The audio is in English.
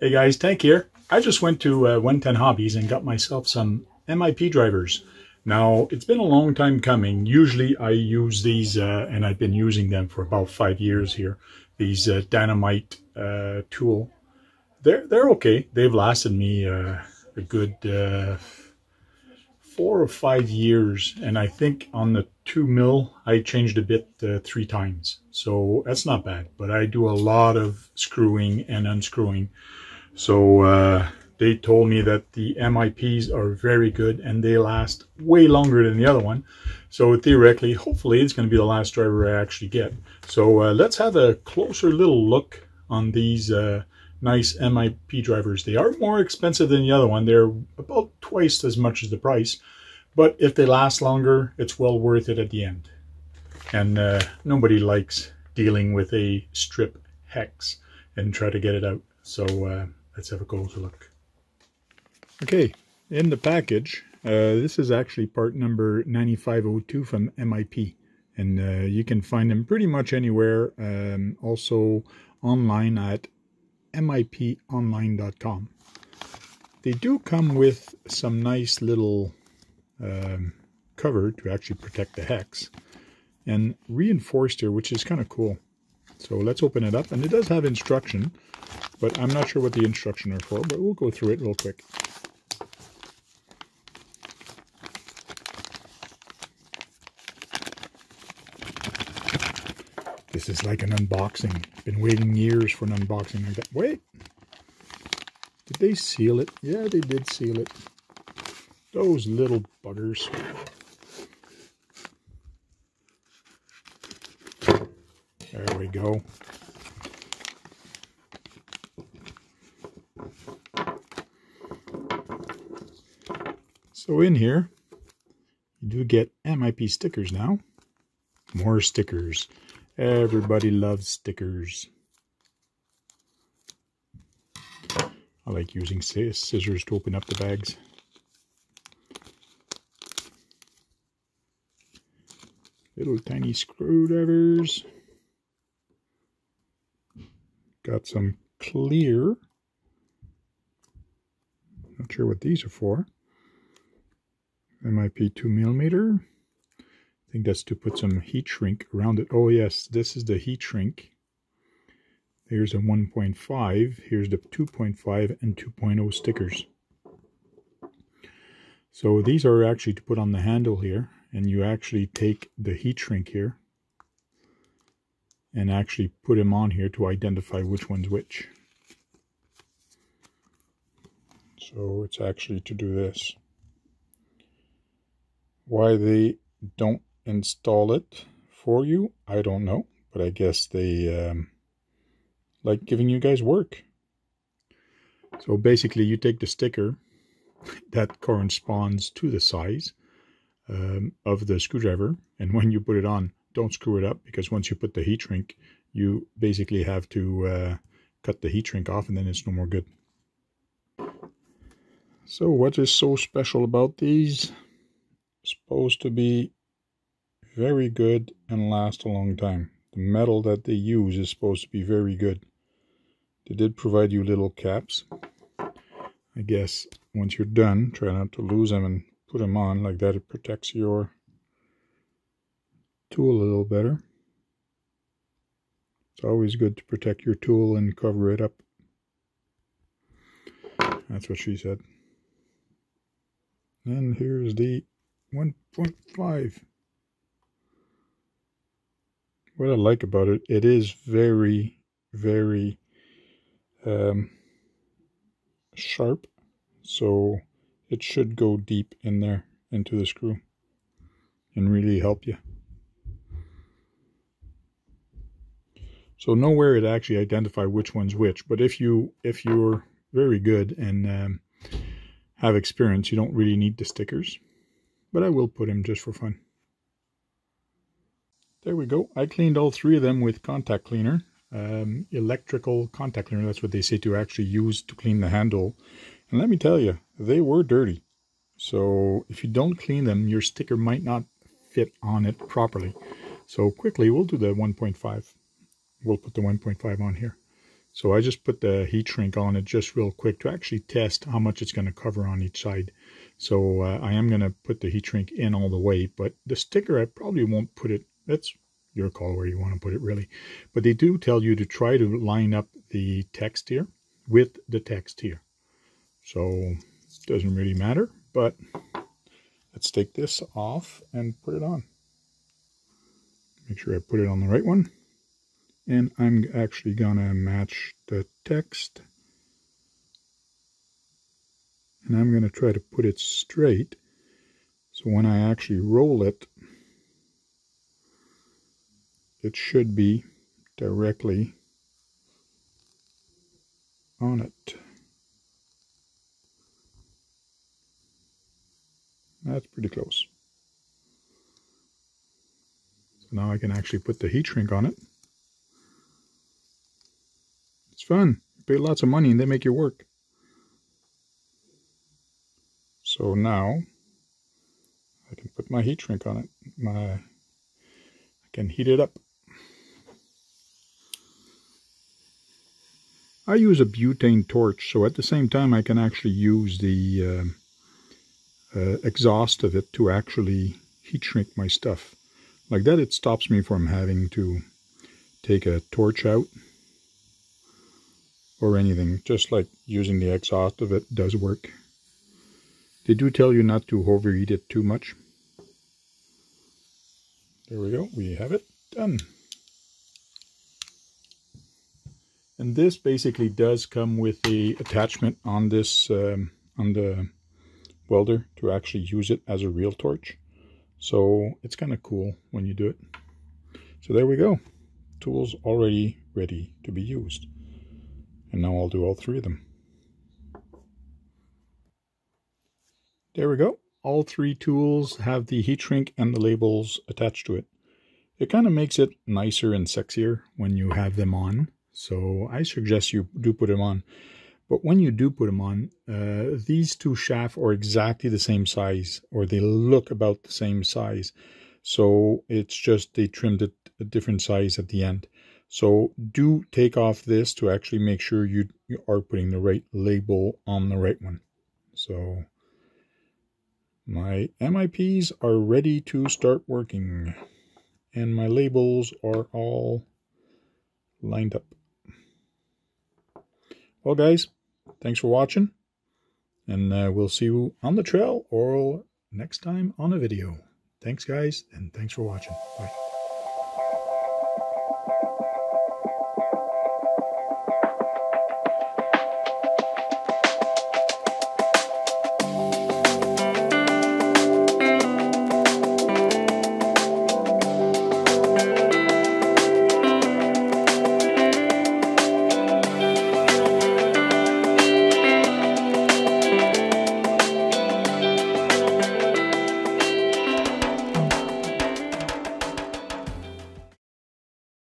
Hey guys, Tank here. I just went to 110 Hobbies and got myself some MIP drivers. Now, it's been a long time coming. Usually I use these, and I've been using them for about 5 years here, these Dynamite tool. They're okay. They've lasted me a good 4 or 5 years, and I think on the 2 mil, I changed a bit 3 times. So that's not bad, but I do a lot of screwing and unscrewing. So they told me that the MIPs are very good and they last way longer than the other one. So theoretically, hopefully it's going to be the last driver I actually get. So let's have a closer little look on these nice MIP drivers. They are more expensive than the other one. They're about twice as much as the price. But if they last longer, it's well worth it at the end. And nobody likes dealing with a strip hex and try to get it out. So let's have a closer look. Okay, in the package, this is actually part number 9502 from MIP. And you can find them pretty much anywhere. Also online at MIPonline.com. They do come with some nice little cover to actually protect the hex. And reinforced here, which is kind of cool. So let's open it up. And it does have instruction, but I'm not sure what the instructions are for, but we'll go through it real quick. This is like an unboxing. Been waiting years for an unboxing like that. Wait! Did they seal it? Yeah, they did seal it. Those little buggers. There we go. So in here, you do get MIP stickers now. More stickers. Everybody loves stickers. I like using scissors to open up the bags. Little tiny screwdrivers. Got some clear. Not sure what these are for. MIP 2mm. I think that's to put some heat shrink around it. Oh yes, this is the heat shrink. Here's a 1.5, here's the 2.5 and 2.0 stickers. So these are actually to put on the handle here, and you actually take the heat shrink here and actually put them on here to identify which one's which. So it's actually to do this. Why they don't install it for you, I don't know, but I guess they like giving you guys work. So basically you take the sticker that corresponds to the size of the screwdriver, and when you put it on, don't screw it up, because once you put the heat shrink, you basically have to cut the heat shrink off, and then it's no more good. So what is so special about these? Supposed to be very good and last a long time. The metal that they use is supposed to be very good. They did provide you little caps. I guess once you're done, try not to lose them and put them on like that. It protects your tool a little better. It's always good to protect your tool and cover it up. That's what she said. And here's the 1.5. What I like about it, it is very, very sharp. So it should go deep in there, into the screw, and really help you. So nowhere it actually identify which one's which. But if you're very good and have experience, you don't really need the stickers. But I will put him just for fun. There we go. I cleaned all 3 of them with contact cleaner. Electrical contact cleaner. That's what they say to actually use to clean the handle. And let me tell you, they were dirty. So if you don't clean them, your sticker might not fit on it properly. So quickly, we'll do the 1.5. We'll put the 1.5 on here. So I just put the heat shrink on it just real quick to actually test how much it's going to cover on each side. So I am going to put the heat shrink in all the way, but the sticker, I probably won't put it. That's your call where you want to put it, really. But they do tell you to try to line up the text here with the text here. So it doesn't really matter, but let's take this off and put it on. Make sure I put it on the right one. And I'm actually gonna match the text. And I'm gonna try to put it straight. So when I actually roll it, it should be directly on it. That's pretty close. So now I can actually put the heat shrink on it. It's fun. You pay lots of money and they make you work. So now I can put my heat shrink on it. I can heat it up. I use a butane torch, so at the same time I can actually use the exhaust of it to actually heat shrink my stuff. Like that, it stops me from having to take a torch out or anything, just like using the exhaust of it does work. They do tell you not to overheat it too much. There we go, we have it done. And this basically does come with the attachment on this, on the welder to actually use it as a real torch. So it's kind of cool when you do it. So there we go, tools already ready to be used. And now I'll do all three of them. There we go. All three tools have the heat shrink and the labels attached to it. It kind of makes it nicer and sexier when you have them on. So I suggest you do put them on. But when you do put them on, these two shafts are exactly the same size, or they look about the same size. So it's just they trimmed it a different size at the end. So do take off this to actually make sure you are putting the right label on the right one. So my MIPs are ready to start working. And my labels are all lined up. Well, guys, thanks for watching. And we'll see you on the trail or next time on a video. Thanks, guys, and thanks for watching. Bye.